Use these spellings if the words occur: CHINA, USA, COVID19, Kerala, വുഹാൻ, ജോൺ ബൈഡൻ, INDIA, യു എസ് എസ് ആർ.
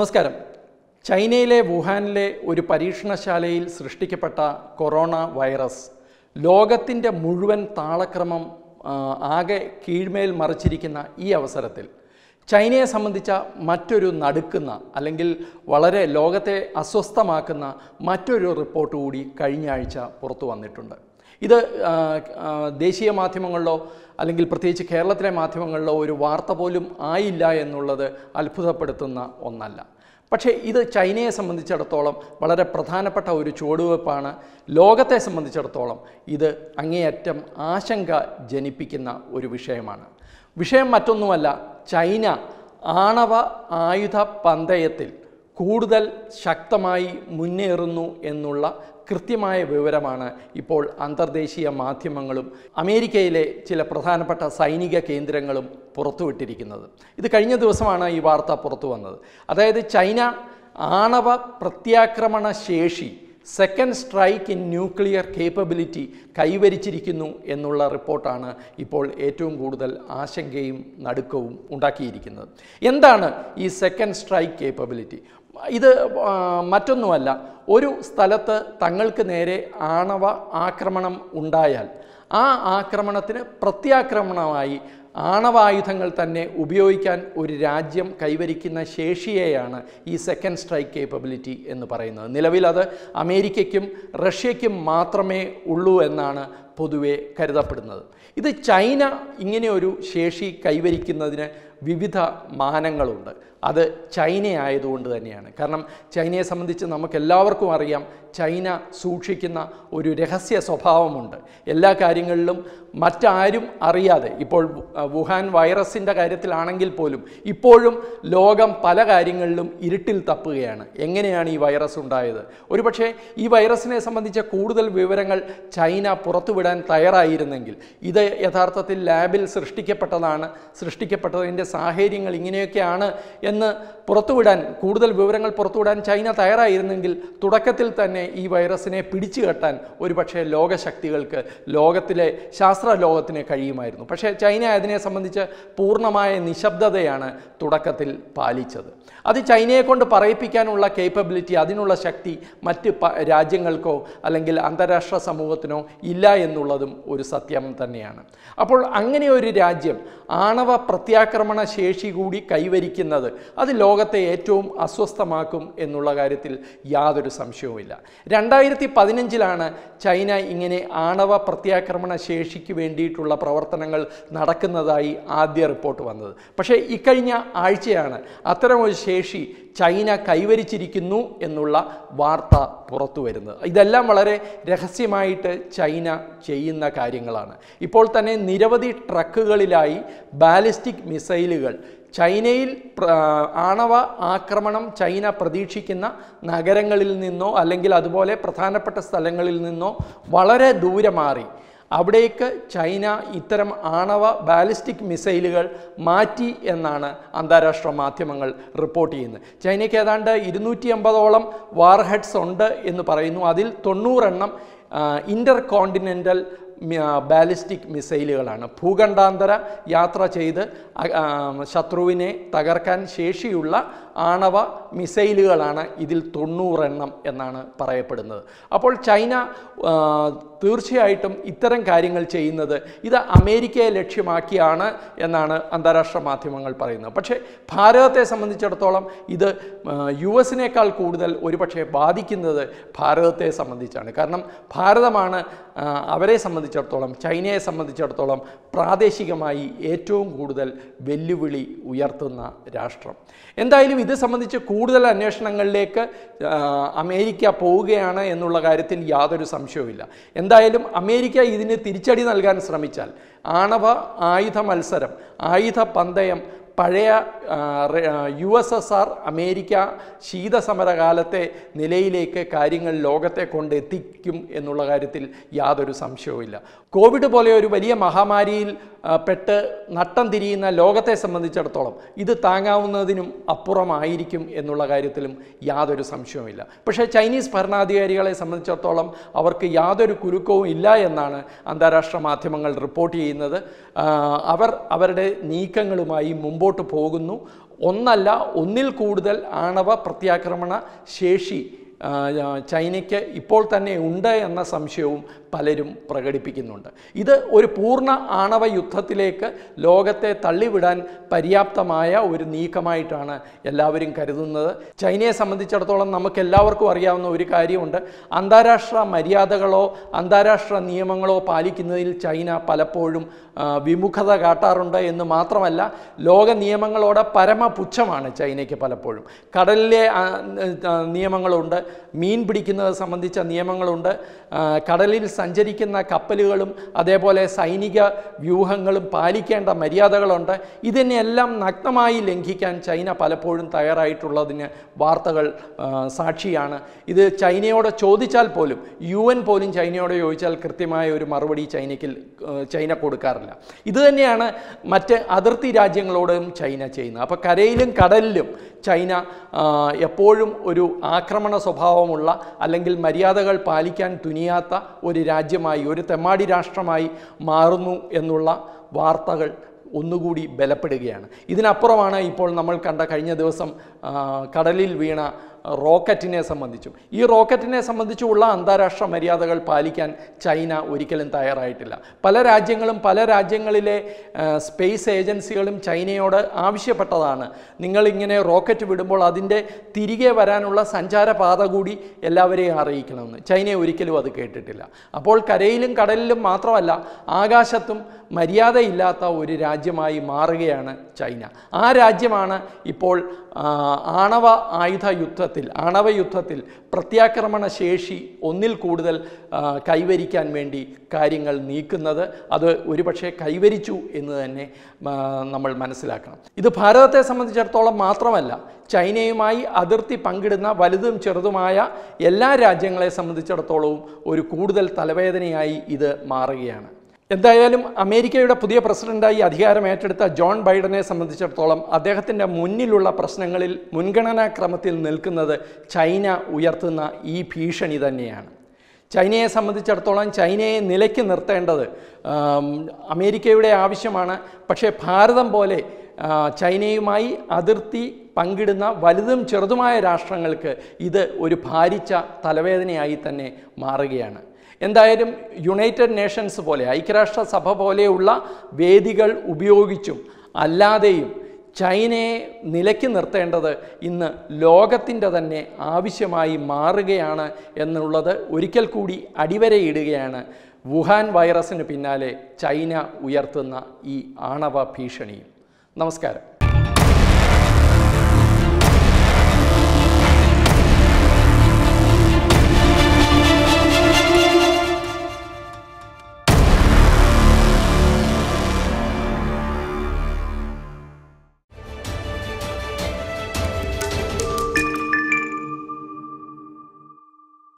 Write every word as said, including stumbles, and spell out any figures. നമസ്കാരം. ചൈനയിലെ വുഹാനിലെ ഒരു പരീക്ഷണശാലയിൽ സൃഷ്ടിക്കപ്പെട്ട കൊറോണ വൈറസ് ലോകത്തിൻ്റെ മുഴുവൻ താളക്രമം ആകെ കീഴ്മേൽ മറിച്ചിരിക്കുന്ന ഈ അവസരത്തിൽ ചൈനയെ സംബന്ധിച്ച മറ്റൊരു നടുക്കുന്ന അല്ലെങ്കിൽ വളരെ ലോകത്തെ അസ്വസ്ഥമാക്കുന്ന മറ്റൊരു റിപ്പോർട്ട് കൂടി കഴിഞ്ഞ ആഴ്ച പുറത്തു വന്നിട്ടുണ്ട്. ഇത് ദേശീയ മാധ്യമങ്ങളിലോ അല്ലെങ്കിൽ പ്രത്യേകിച്ച് കേരളത്തിലെ മാധ്യമങ്ങളിലോ ഒരു വാർത്ത പോലും ആയില്ല എന്നുള്ളത് അത്ഭുതപ്പെടുത്തുന്ന ഒന്നല്ല. പക്ഷേ ഇത് ചൈനയെ സംബന്ധിച്ചിടത്തോളം വളരെ പ്രധാനപ്പെട്ട ഒരു ചുവടുവെപ്പാണ്. ലോകത്തെ സംബന്ധിച്ചിടത്തോളം ഇത് അങ്ങേയറ്റം ആശങ്ക ജനിപ്പിക്കുന്ന ഒരു വിഷയമാണ്. വിഷയം മറ്റൊന്നുമല്ല, ചൈന ആണവ ആയുധ പന്തയത്തിൽ കൂടുതൽ ശക്തമായി മുന്നേറുന്നു എന്നുള്ള കൃത്യമായ വിവരമാണ് ഇപ്പോൾ അന്തർദേശീയ മാധ്യമങ്ങളും അമേരിക്കയിലെ ചില പ്രധാനപ്പെട്ട സൈനിക കേന്ദ്രങ്ങളും പുറത്തുവിട്ടിരിക്കുന്നത്. ഇത് കഴിഞ്ഞ ദിവസമാണ് ഈ വാർത്ത പുറത്തു വന്നത്. അതായത് ചൈന ആണവ പ്രത്യാക്രമണ ശേഷി, second strike in nuclear capability കൈവരിച്ചിരിക്കുന്നു എന്നുള്ള റിപ്പോർട്ടാണ് ഇപ്പോൾ ഏറ്റവും കൂടുതൽ ആശങ്കയും നടുക്കവും ഉണ്ടാക്കിയിരിക്കുന്നത്. എന്താണ് ഈ സെക്കൻഡ് സ്ട്രൈക്ക് കേപ്പബിലിറ്റി? ഇത് മറ്റൊന്നുമല്ല, ഒരു സ്ഥലത്ത് തങ്ങൾക്ക് നേരെ ആണവ ആക്രമണം ഉണ്ടായാൽ ആ ആക്രമണത്തിന് പ്രത്യാക്രമണമായി ആണവായുധങ്ങൾ തന്നെ ഉപയോഗിക്കാൻ ഒരു രാജ്യം കൈവരിക്കുന്ന ശേഷിയെയാണ് ഈ സെക്കൻഡ് സ്ട്രൈക്ക് കേപ്പബിലിറ്റി എന്ന് പറയുന്നത്. നിലവിൽ അത് അമേരിക്കയ്ക്കും റഷ്യയ്ക്കും മാത്രമേ ഉള്ളൂ എന്നാണ് പൊതുവെ കരുതപ്പെടുന്നത്. ഇത് ചൈന ഇങ്ങനെയൊരു ശേഷി കൈവരിക്കുന്നതിന് വിവിധ മാനങ്ങളുണ്ട്. അത് ചൈന ആയതുകൊണ്ട് തന്നെയാണ്. കാരണം ചൈനയെ സംബന്ധിച്ച് നമുക്കെല്ലാവർക്കും അറിയാം, ചൈന സൂക്ഷിക്കുന്ന ഒരു രഹസ്യ സ്വഭാവമുണ്ട്. എല്ലാ കാര്യങ്ങളിലും മറ്റാരും അറിയാതെ, ഇപ്പോൾ വുഹാൻ വൈറസിൻ്റെ കാര്യത്തിലാണെങ്കിൽ പോലും ഇപ്പോഴും ലോകം പല കാര്യങ്ങളിലും ഇരുട്ടിൽ തപ്പുകയാണ്. എങ്ങനെയാണ് ഈ വൈറസ് ഉണ്ടായത്? ഒരുപക്ഷെ ഈ വൈറസിനെ സംബന്ധിച്ച കൂടുതൽ വിവരങ്ങൾ ചൈന പുറത്തുവിടാൻ തയ്യാറായിരുന്നെങ്കിൽ, ഇത് യഥാർത്ഥത്തിൽ ലാബിൽ സൃഷ്ടിക്കപ്പെട്ടതാണ്, സൃഷ്ടിക്കപ്പെട്ടതിൻ്റെ സാഹചര്യങ്ങൾ ഇങ്ങനെയൊക്കെയാണ് എന്ന് പുറത്തുവിടാൻ, കൂടുതൽ വിവരങ്ങൾ പുറത്തുവിടാൻ ചൈന തയ്യാറായിരുന്നെങ്കിൽ തുടക്കത്തിൽ തന്നെ ഈ വൈറസിനെ പിടിച്ചുകെട്ടാൻ ഒരുപക്ഷെ ലോകശക്തികൾക്ക്, ലോകത്തിലെ ശാസ്ത്ര ലോകത്തിന് കഴിയുമായിരുന്നു. പക്ഷേ ചൈന അതിനെ സംബന്ധിച്ച് പൂർണ്ണമായ നിശബ്ദതയാണ് തുടക്കത്തിൽ പാലിച്ചത്. അത് ചൈനയെ കൊണ്ട് പറയിപ്പിക്കാനുള്ള കേപ്പബിലിറ്റി, അതിനുള്ള ശക്തി മറ്റ് രാജ്യങ്ങൾക്കോ അല്ലെങ്കിൽ അന്താരാഷ്ട്ര സമൂഹത്തിനോ ഇല്ല എന്നുള്ളതും ഒരു സത്യം തന്നെയാണ്. അപ്പോൾ അങ്ങനെ ഒരു രാജ്യം ആണവ പ്രത്യാക്രമണ ശേഷി കൂടി കൈവരിക്കുന്നത് അത് ലോകത്തെ ഏറ്റവും അസ്വസ്ഥമാക്കും എന്നുള്ള കാര്യത്തിൽ യാതൊരു സംശയവുമില്ല. രണ്ടായിരത്തി പതിനഞ്ചിലാണ് ചൈന ഇങ്ങനെ ആണവ പ്രത്യാക്രമണ ശേഷിക്ക് വേണ്ടിയിട്ടുള്ള പ്രവർത്തനങ്ങൾ നടക്കുന്നതായി ആദ്യ റിപ്പോർട്ട് വന്നത്. പക്ഷേ ഇക്കഴിഞ്ഞ ആഴ്ചയാണ് അത്തരമൊരു ശേഷി ചൈന കൈവരിച്ചിരിക്കുന്നു എന്നുള്ള വാർത്ത പുറത്തു വരുന്നത്. ഇതെല്ലാം വളരെ രഹസ്യമായിട്ട് ചൈന ചെയ്യുന്ന കാര്യങ്ങളാണ്. ഇപ്പോൾ തന്നെ നിരവധി ട്രക്കുകളിലായി ബാലിസ്റ്റിക് മിസൈലുകൾ ചൈനയിൽ ആണവ ആക്രമണം ചൈന പ്രതീക്ഷിക്കുന്ന നഗരങ്ങളിൽ നിന്നോ അല്ലെങ്കിൽ അതുപോലെ പ്രധാനപ്പെട്ട സ്ഥലങ്ങളിൽ നിന്നോ വളരെ ദൂരെ മാറി അവിടേക്ക് ചൈന ഇത്തരം ആണവ ബാലിസ്റ്റിക് മിസൈലുകൾ മാറ്റി എന്നാണ് അന്താരാഷ്ട്ര മാധ്യമങ്ങൾ റിപ്പോർട്ട് ചെയ്യുന്നത്. ചൈനയ്ക്ക് ഏതാണ്ട് ഇരുന്നൂറ്റി അമ്പതോളം വാർഹെഡ്സ് ഉണ്ട് എന്ന് പറയുന്നു. അതിൽ തൊണ്ണൂറെണ്ണം ഇൻ്റർ കോണ്ടിനെൻ്റൽ ബാലിസ്റ്റിക് മിസൈലുകളാണ്. ഭൂഖണ്ഡാന്തര യാത്ര ചെയ്ത് ശത്രുവിനെ തകർക്കാൻ ശേഷിയുള്ള ആണവ മിസൈലുകളാണ് ഇതിൽ തൊണ്ണൂറെണ്ണം എന്നാണ് പറയപ്പെടുന്നത്. അപ്പോൾ ചൈന തീർച്ചയായിട്ടും ഇത്തരം കാര്യങ്ങൾ ചെയ്യുന്നത് ഇത് അമേരിക്കയെ ലക്ഷ്യമാക്കിയാണ് എന്നാണ് അന്താരാഷ്ട്ര മാധ്യമങ്ങൾ പറയുന്നത്. പക്ഷേ ഭാരതത്തെ സംബന്ധിച്ചിടത്തോളം ഇത് യു എസിനേക്കാൾ കൂടുതൽ ഒരുപക്ഷെ ബാധിക്കുന്നത് ഭാരതത്തെ സംബന്ധിച്ചാണ്. കാരണം ഭാരതമാണ് അവരെ സംബന്ധിച്ചിടത്തോളം, ചൈനയെ സംബന്ധിച്ചിടത്തോളം പ്രാദേശികമായി ഏറ്റവും കൂടുതൽ വെല്ലുവിളി ഉയർത്തുന്ന രാഷ്ട്രം. എന്തായാലും ഇത് സംബന്ധിച്ച് കൂടുതൽ അന്വേഷണങ്ങളിലേക്ക് അമേരിക്ക പോവുകയാണ് എന്നുള്ള കാര്യത്തിൽ യാതൊരു സംശയവുമില്ല. എന്തായാലും അമേരിക്ക ഇതിന് തിരിച്ചടി നൽകാൻ ശ്രമിച്ചാൽ ആണവ ആയുധ മത്സരം, ആയുധ പന്തയം, പഴയ യു എസ് എസ് ആർ America ശീതസമരകാലത്തെ നിലയിലേക്ക് കാര്യങ്ങൾ ലോകത്തെ കൊണ്ടെത്തിക്കും എന്നുള്ള കാര്യത്തിൽ യാതൊരു സംശയവുമില്ല. കോവിഡ് പോലെ ഒരു വലിയ മഹാമാരിയിൽ പെട്ട് നട്ടം തിരിയുന്ന ലോകത്തെ സംബന്ധിച്ചിടത്തോളം ഇത് താങ്ങാവുന്നതിനും അപ്പുറമായിരിക്കും എന്നുള്ള കാര്യത്തിലും യാതൊരു സംശയവുമില്ല. പക്ഷേ ചൈനീസ് ഭരണാധികാരികളെ സംബന്ധിച്ചിടത്തോളം അവർക്ക് യാതൊരു കുലുക്കവും ഇല്ല എന്നാണ് അന്താരാഷ്ട്ര മാധ്യമങ്ങൾ റിപ്പോർട്ട് ചെയ്യുന്നത്. അവർ അവരുടെ നീക്കങ്ങളുമായി മുമ്പോട്ട് പോകുന്നു. ഒന്നല്ല ഒന്നിൽ കൂടുതൽ ആണവ പ്രത്യാക്രമണ ശേഷി ചൈനയ്ക്ക് ഇപ്പോൾ തന്നെ ഉണ്ട് എന്ന സംശയവും പലരും പ്രകടിപ്പിക്കുന്നുണ്ട്. ഇത് ഒരു പൂർണ്ണ ആണവ യുദ്ധത്തിലേക്ക് ലോകത്തെ തള്ളിവിടാൻ പര്യാപ്തമായ ഒരു നീക്കമായിട്ടാണ് എല്ലാവരും കരുതുന്നത്. ചൈനയെ സംബന്ധിച്ചിടത്തോളം നമുക്ക് എല്ലാവർക്കും അറിയാവുന്ന ഒരു കാര്യമുണ്ട്, അന്താരാഷ്ട്ര മര്യാദകളോ അന്താരാഷ്ട്ര നിയമങ്ങളോ പാലിക്കുന്നതിൽ ചൈന പലപ്പോഴും വിമുഖത കാട്ടാറുണ്ട് എന്ന് മാത്രമല്ല ലോക നിയമങ്ങളോട് പരമപുച്ഛമാണ് ചൈനയ്ക്ക്. പലപ്പോഴും കടലിലെ നിയമങ്ങളുണ്ട്, മീൻ പിടിക്കുന്നത് സംബന്ധിച്ച നിയമങ്ങളുണ്ട്, കടലിൽ സഞ്ചരിക്കുന്ന കപ്പലുകളും അതേപോലെ സൈനിക വ്യൂഹങ്ങളും പാലിക്കേണ്ട മര്യാദകളുണ്ട്. ഇതിനെല്ലാം നഗ്നമായി ലംഘിക്കാൻ ചൈന പലപ്പോഴും തയ്യാറായിട്ടുള്ളതിന് വാർത്തകൾ സാക്ഷിയാണ്. ഇത് ചൈനയോട് ചോദിച്ചാൽ പോലും യു എൻ പോലും ചൈനയോട് ചോദിച്ചാൽ കൃത്യമായ ഒരു മറുപടി ചൈനയ്ക്ക് ചൈന കൊടുക്കാറില്ല. ഇതുതന്നെയാണ് മറ്റ് അതിർത്തി രാജ്യങ്ങളോടും ചൈന ചെയ്യുന്നത്. അപ്പോൾ കരയിലും കടലിലും ചൈന എപ്പോഴും ഒരു ആക്രമണ സ്വഭാവമുള്ള അല്ലെങ്കിൽ മര്യാദകൾ പാലിക്കാൻ തുനിയാത്ത ഒരു രാജ്യമായി, ഒരു തെമ്മാടി രാഷ്ട്രമായി മാറുന്നു എന്നുള്ള വാർത്തകൾ ഒന്നുകൂടി ബലപ്പെടുകയാണ്. ഇതിനപ്പുറമാണ് ഇപ്പോൾ നമ്മൾ കണ്ട കഴിഞ്ഞ ദിവസം കടലിൽ വീണ റോക്കറ്റിനെ സംബന്ധിച്ചും ഈ റോക്കറ്റിനെ സംബന്ധിച്ചുമുള്ള അന്താരാഷ്ട്ര മര്യാദകൾ പാലിക്കാൻ ചൈന ഒരിക്കലും തയ്യാറായിട്ടില്ല. പല രാജ്യങ്ങളും പല രാജ്യങ്ങളിലെ സ്പേസ് ഏജൻസികളും ചൈനയോട് ആവശ്യപ്പെട്ടതാണ്, നിങ്ങളിങ്ങനെ റോക്കറ്റ് വിടുമ്പോൾ അതിൻ്റെ തിരികെ വരാനുള്ള സഞ്ചാരപാത കൂടി എല്ലാവരെയും അറിയിക്കണമെന്ന്. ചൈന ഒരിക്കലും അത് കേട്ടിട്ടില്ല. അപ്പോൾ കരയിലും കടലിലും മാത്രമല്ല ആകാശത്തും മര്യാദയില്ലാത്ത ഒരു രാജ്യമായി മാറുകയാണ് ചൈന. ആ രാജ്യമാണ് ഇപ്പോൾ ആണവ ആയുധ യുദ്ധ ആണവ യുദ്ധത്തിൽ പ്രത്യാക്രമണ ശേഷി ഒന്നിൽ കൂടുതൽ കൈവരിക്കാൻ വേണ്ടി കാര്യങ്ങൾ നീക്കുന്നത്. അത് ഒരുപക്ഷെ കൈവരിച്ചു എന്ന് തന്നെ നമ്മൾ മനസ്സിലാക്കണം. ഇത് ഭാരതത്തെ സംബന്ധിച്ചിടത്തോളം മാത്രമല്ല ചൈനയുമായി അതിർത്തി പങ്കിടുന്ന വലുതും ചെറുതുമായ എല്ലാ രാജ്യങ്ങളെ സംബന്ധിച്ചിടത്തോളവും ഒരു കൂടുതൽ തലവേദനയായി ഇത് മാറുകയാണ്. എന്തായാലും അമേരിക്കയുടെ പുതിയ പ്രസിഡന്റായി അധികാരമേറ്റെടുത്ത ജോൺ ബൈഡനെ സംബന്ധിച്ചിടത്തോളം അദ്ദേഹത്തിൻ്റെ മുന്നിലുള്ള പ്രശ്നങ്ങളിൽ മുൻഗണനാക്രമത്തിൽ നിൽക്കുന്നത് ചൈന ഉയർത്തുന്ന ഈ ഭീഷണി തന്നെയാണ്. ചൈനയെ സംബന്ധിച്ചിടത്തോളം ചൈനയെ നിലയ്ക്ക് നിർത്തേണ്ടത് അമേരിക്കയുടെ ആവശ്യമാണ്. പക്ഷേ ഭാരതം പോലെ ചൈനയുമായി അതിർത്തി പങ്കിടുന്ന വലുതും ചെറുതുമായ രാഷ്ട്രങ്ങൾക്ക് ഇത് ഒരു ഭാരിച്ച തലവേദനയായി തന്നെ മാറുകയാണ്. എന്തായാലും യുണൈറ്റഡ് നേഷൻസ് പോലെ, ഐക്യരാഷ്ട്രസഭ പോലെയുള്ള വേദികൾ ഉപയോഗിച്ചും അല്ലാതെയും ചൈനയെ നിലയ്ക്ക് നിർത്തേണ്ടത് ഇന്ന് ലോകത്തിൻ്റെ തന്നെ ആവശ്യമായി മാറുകയാണ് എന്നുള്ളത് ഒരിക്കൽ കൂടി അടിവരയിടുകയാണ് വുഹാൻ വൈറസിന് പിന്നാലെ ചൈന ഉയർത്തുന്ന ഈ ആണവ ഭീഷണിയും. നമസ്കാരം.